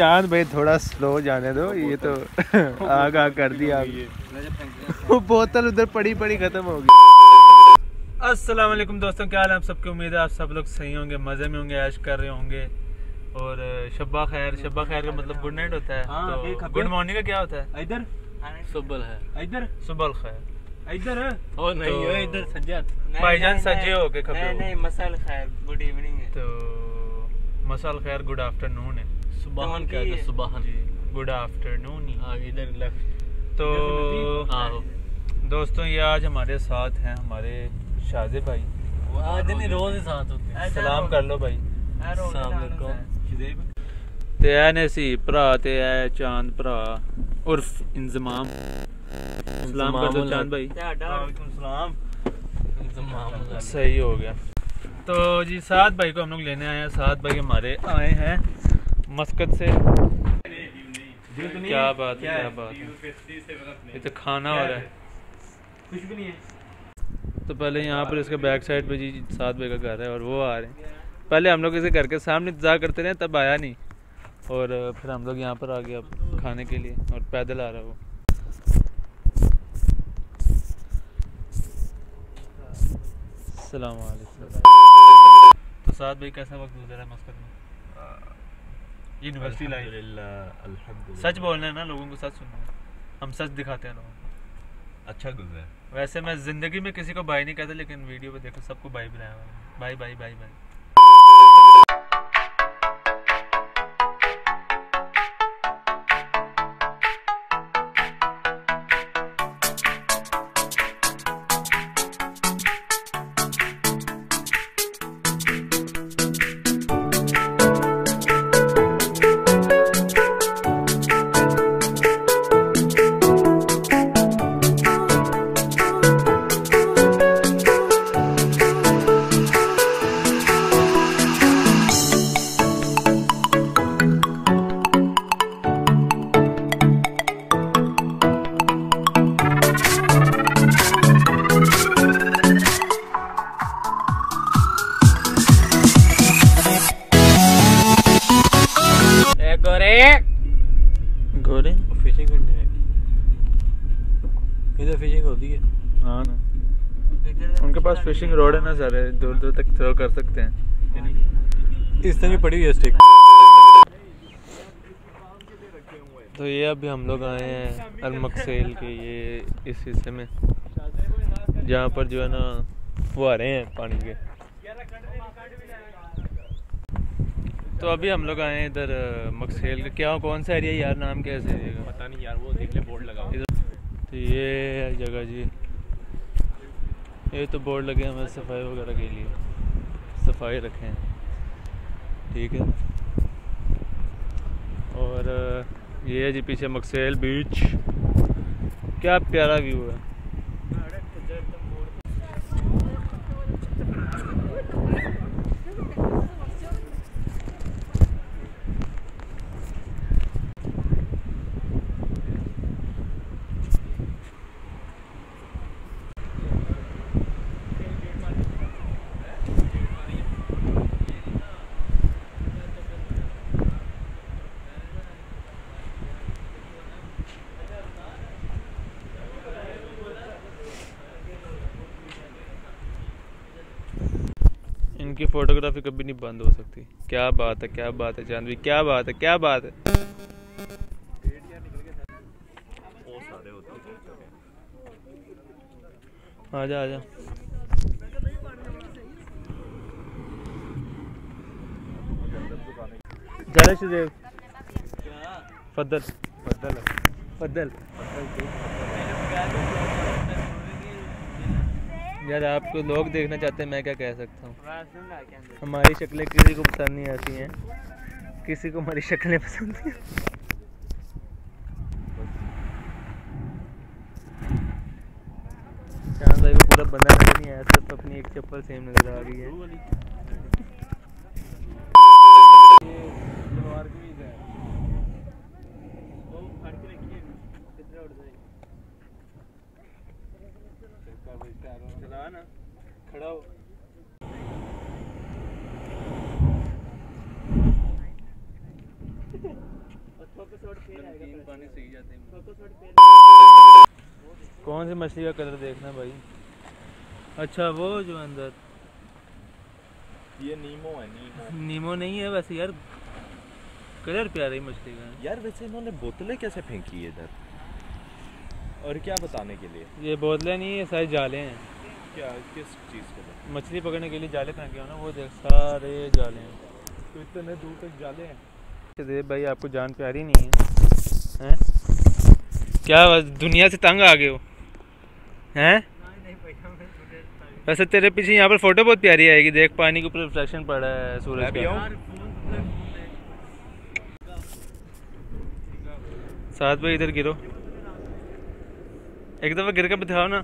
चांद भाई थोड़ा स्लो जाने दो, ये तो आग आग कर दी आप। वो बोतल उधर पड़ी पड़ी खत्म हो गई। अस्सलाम वालेकुम दोस्तों, क्या हाल है आप सबकी। उम्मीद है आप सब लोग सही होंगे, मज़े में होंगे, ऐश कर रहे होंगे। और शब्बा खैर, शब्बा खैर का मतलब गुड नाइट होता है। तो गुड मॉर्निंग का क्या होता है? इधर सुबह है, इधर सुबह खैर, इधर ओ नहीं इधर सज्जत भाईजान सजे हो के खबर नहीं। मसल खैर गुड इवनिंग है, तो मसल खैर गुड आफ्टरनून है। सुबहान का तो सुबहान गुड आफ्टरनून ही इधर लेफ्ट। तो दोस्तों ये आज हमारे साथ हैं हमारे शाज़े भाई। आज नहीं रोज साथ होते हैं। सलाम कर लो भाई। सलाम अलैकुम ते ऐ नेसी भरा ते ऐ चांद भरा उर्फ इंजमाम। सलाम कर दो चांद भाई। वालेकुम सलाम। इंजमाम सही हो गया। तो जी साथ भाई को हम लोग लेने आए हैं। साथ भाई हमारे आए हैं मस्कत से। क्या बात है, क्या बात है। ये तो खाना हो रहा है, कुछ भी नहीं है। तो पहले यहाँ पर इसके बैक साइड पे जी साथ भाई का घर है और वो आ रहे हैं। पहले हम लोग इसे घर के सामने इंतजार करते रहे, तब आया नहीं और फिर हम लोग यहाँ पर आ गए अब खाने के लिए। और पैदल आ रहा है वो। अस्सलाम वालेकुम। तो साथ भाई कैसा वक्त गुजरा है मस्कत में? University life. सच बोलना है ना, लोगों को सच सुनना है, हम सच दिखाते हैं लोगों को। अच्छा गुजरा। वैसे मैं जिंदगी में किसी को भाई नहीं कहता, लेकिन वीडियो पे देखो सबको भाई बनाया हुआ है। भाई भाई भाई फिशिंग होती है। हाँ ना, उनके पास फिशिंग रोड है ना, सारे दूर दूर तक थ्रो कर सकते हैं। इस तरह पड़ी हुई है स्टिक। तो ये अभी हम लोग आए हैं अल-मगसैल के ये इस हिस्से में, जहाँ पर जो है ना फुहारे हैं पानी के। तो अभी हम लोग आए हैं इधर मगसैल के। क्या कौन सा एरिया यार, नाम क्या है एरिया का पता नहीं यार, वो देख ले बोर्ड लगा हुआ। तो ये है जगह जी, ये तो बोर्ड लगे हमें सफाई वगैरह के लिए, सफाई रखें ठीक है। और ये है जी पीछे मगसैल बीच, क्या प्यारा व्यू है। की फोटोग्राफी कभी नहीं बंद हो सकती। क्या बात है, क्या बात है जानवी, क्या बात है, क्या बात है। आजा आजा। जरा शुदेव फद्दल फद्दल फद्दल यार, आपको लोग देखना चाहते हैं, मैं क्या कह सकता हूँ। हमारी शक्लें किसी को पसंद नहीं आती हैं, किसी को हमारी शक्लें पसंद नहीं आती। चांद भाई को पूरा बंदा नजर नहीं आया, सिर्फ अपनी एक चप्पल सेम नजर आ रही है। चला ना, खड़ा हो। कौन सी मछली का कलर देखना भाई? अच्छा वो जो अंदर ये नीमो है। नीमो नहीं है वैसे यार, कलर प्यारा ही मछली का यार। वैसे इन्होंने बोतलें कैसे फेंकी इधर और क्या बताने के लिए? ये बोतलें नहीं है, सारे जाले हैं। क्या किस चीज़ को? मछली पकड़ने के लिए जाले फेंके हो ना, वो देख सारे जाले हैं। तो इतने दूर तक जाले हैं भाई, आपको जान प्यारी नहीं है, है? क्या दुनिया से तंग आ गए हो? हैं वैसे तेरे पीछे यहाँ पर फोटो बहुत प्यारी आएगी, देख पानी के ऊपर रिफ्लेक्शन पड़ रहा है सूरज का। साथ भाई इधर गिरो, एक दफ़ा गिर के बताओ ना,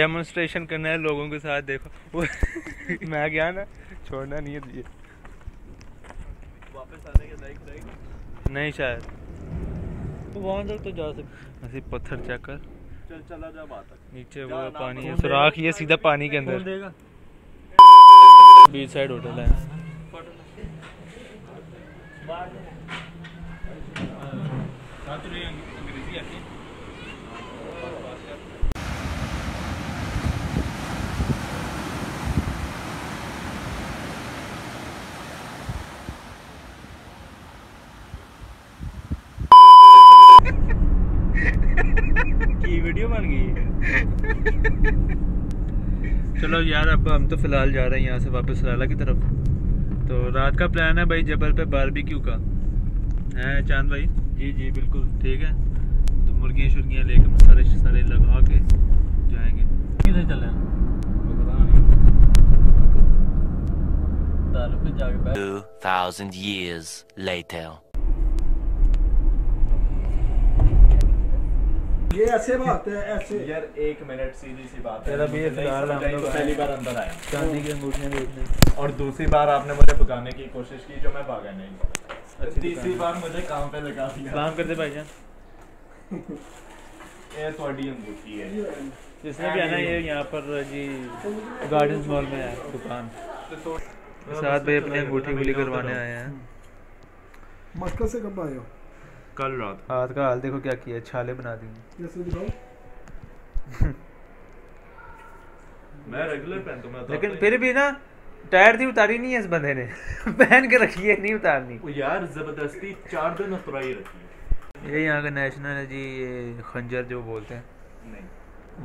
डेमोन्स्ट्रेशन करना है लोगों के साथ। देखो वो मैं गया ना, छोड़ना नहीं है वापस आने के लायक नहीं शायद। तो वहाँ तक तो जा सकते, ऐसे पत्थर चेक कर चल चला जा बात तक। नीचे वो पानी है, सुराख ये सीधा पानी के अंदर देगा। बीच साइड होटल है। वीडियो बन गई। चलो यार अब हम तो फिलहाल जा रहे हैं यहाँ से वापस सलाला की तरफ। तो रात का प्लान है भाई जबल पे बारबेक्यू का, है चांद भाई? जी जी बिल्कुल ठीक है। तो मुर्गियाँ शुर्गियाँ लेके मसाले शसाले लगा के जाएंगे। किधर चले? दारू पे जाके 2000 years later ये ऐसे बात है ऐसे यार। एक मिनट सीधी सी बात है, पहली बार अंदर आया चांदी के अंगूठे देखने, और दूसरी बार आपने मुझे भगाने की कोशिश की जो मैं भागा नहीं, तीसरी बार मुझे काम पे लगा दिया। काम करते भाईजान, ये थोड़ी अंगूठी है जिसने भी आना। ये यहाँ पर जी गार्डन मॉल में है दुकान। साथ भाई अपनी अंगूठी गुली करवाने आए हैं। मस्कत से कब आए हो? कल रात। हाथ का हाल देखो क्या किया, छाले बना देंगे। मैं रेगुलर पहनता हूं, लेकिन फिर भी ना टायर थी उतारी नहीं है इस बंदे ने पहन के रखी है, नहीं उतारनी यार जबरदस्ती। 4 दिन उतराई रखी। ये यहाँ का नेशनल है जी, ये खंजर जो बोलते हैं, नहीं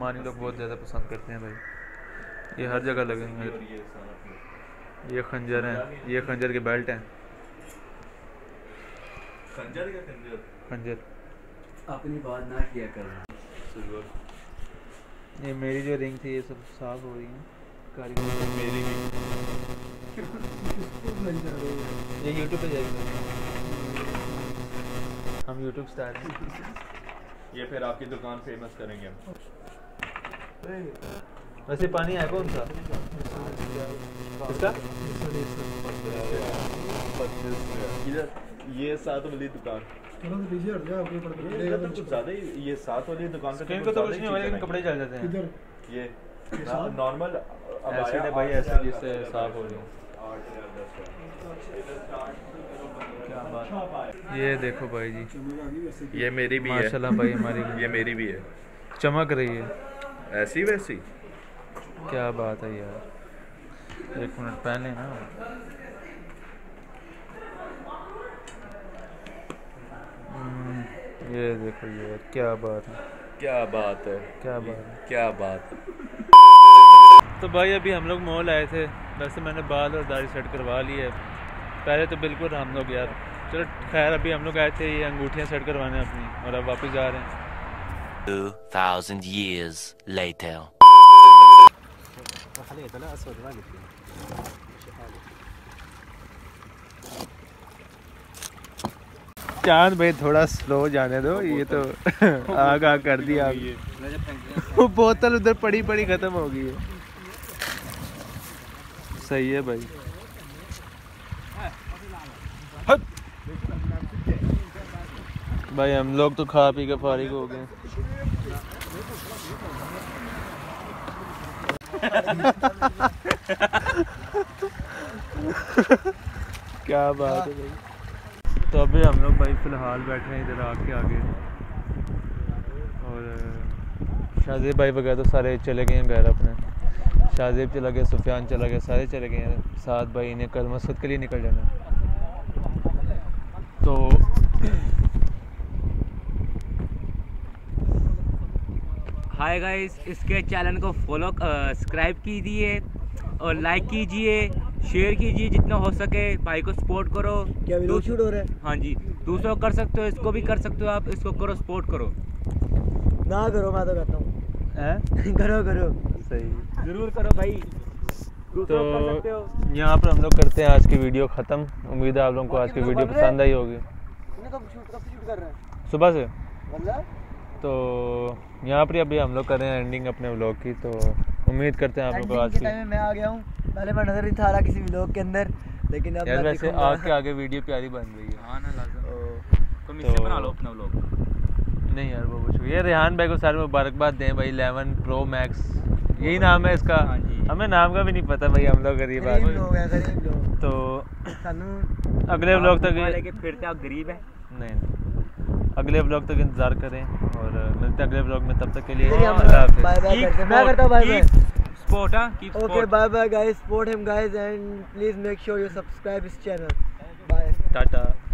मानी लोग बहुत ज़्यादा पसंद करते हैं भाई। ये हर जगह लगे हुए ये खंजर हैं, ये खंजर के बेल्ट हैं। खंजर या खंजर? खंजर। अपनी बात ना किया कर। ये मेरी जो रिंग थी ये सब साफ हो रही है। मेरी भी। ये YouTube पे जाएगी, हम YouTube स्टार हैं। ये फिर आपकी दुकान फेमस करेंगे हम। वैसे पानी है कौन सा इसका? ये साथ वाली दुकान थोड़ा सा पीछे हट जाओ, अपने पड़ गया तो कुछ ज्यादा ही। ये साथ वाली दुकान पे कहीं को तो कुछ नहीं होगा, लेकिन कपड़े जल जाते हैं इधर। ये नॉर्मल एसिड है भाई, एसिड जिससे साफ हो रही है। ये देखो भाई जी, ये मेरी भी है माशाल्लाह भाई, हमारी ये मेरी भी है, चमक रही है ऐसी वैसी। क्या बात है यार, 1 मिनट पहले ना ये देखो यार क्या बात है, क्या बात है, क्या बात है, क्या बात है। तो भाई अभी हम लोग मॉल आए थे, वैसे मैंने बाल और दाढ़ी सेट करवा ली है, पहले तो बिल्कुल हम लोग यार। चलो खैर अभी हम लोग आए थे ये अंगूठियाँ सेट करवाने अपनी, और अब वापस जा रहे हैं 2000 years later। चांद भाई थोड़ा स्लो जाने दो, ये तो आग आग कर दिया आप। वो बोतल उधर पड़ी पड़ी खत्म हो गई है। सही है भाई। भाई हम लोग तो खा पी के फारिग हो गए। क्या बात है भाई। तो अभी हम लोग भाई फ़िलहाल बैठे हैं इधर आके आगे, और शाहजेब भाई वगैरह तो सारे चले गए हैं घर अपने। शाहजेब चला गया, सुफियान चला गया, सारे चले गए हैं। साथ भाई ने कल मस्जिद के लिए निकल जाना। तो हाय गाइस, इसके चैनल को फॉलो सब्सक्राइब कीजिए और लाइक कीजिए, शेयर कीजिए, जितना हो सके भाई को सपोर्ट करो। क्या वीडियो शूट हो रहा है? हाँ जी, दूसरों कर सकते हो, इसको भी कर सकते हो आप, इसको करो, सपोर्ट करो ना करो, मैं तो कहता हूँ करो करो, सही ज़रूर करो भाई। तो यहाँ पर हम लोग करते हैं आज की वीडियो ख़त्म। उम्मीद है आप लोगों को आज की वीडियो पसंद आई होगी। सुबह से तो यहाँ पर अभी हम लोग कर रहे हैं एंडिंग अपने व्लॉग की। तो उम्मीद करते हैं आप लोगों को आज मैं आ गया हूँ, पहले मैं नजर नहीं था रहा किसी व्लॉग के अंदर, लेकिन अब यार वैसे आगे आगे वीडियो प्यारी बन रही है। हाँ ना लाजम, तुम इससे बना लो अपना व्लॉग। नहीं यार बहुत शुक्रिया रेहान भाई को, सारे मुबारकबाद दें भाई। 11 Pro Max यही नाम है इसका, हमें नाम का भी नहीं पता भाई, हम लोग गरीब आदमी। तो अगले व्लॉग तक फिर से आप गरीब हैं नहीं, अगले व्लॉग तक इंतज़ार करें और मिलते हैं अगले व्लॉग में। तब तक के लिए बाय बाय करते हैं, मैं करता हूँ बाय बाय सपोर्ट। हां okay, bye bye guys, support him guys and please make sure you subscribe his channel. Bye, Tata.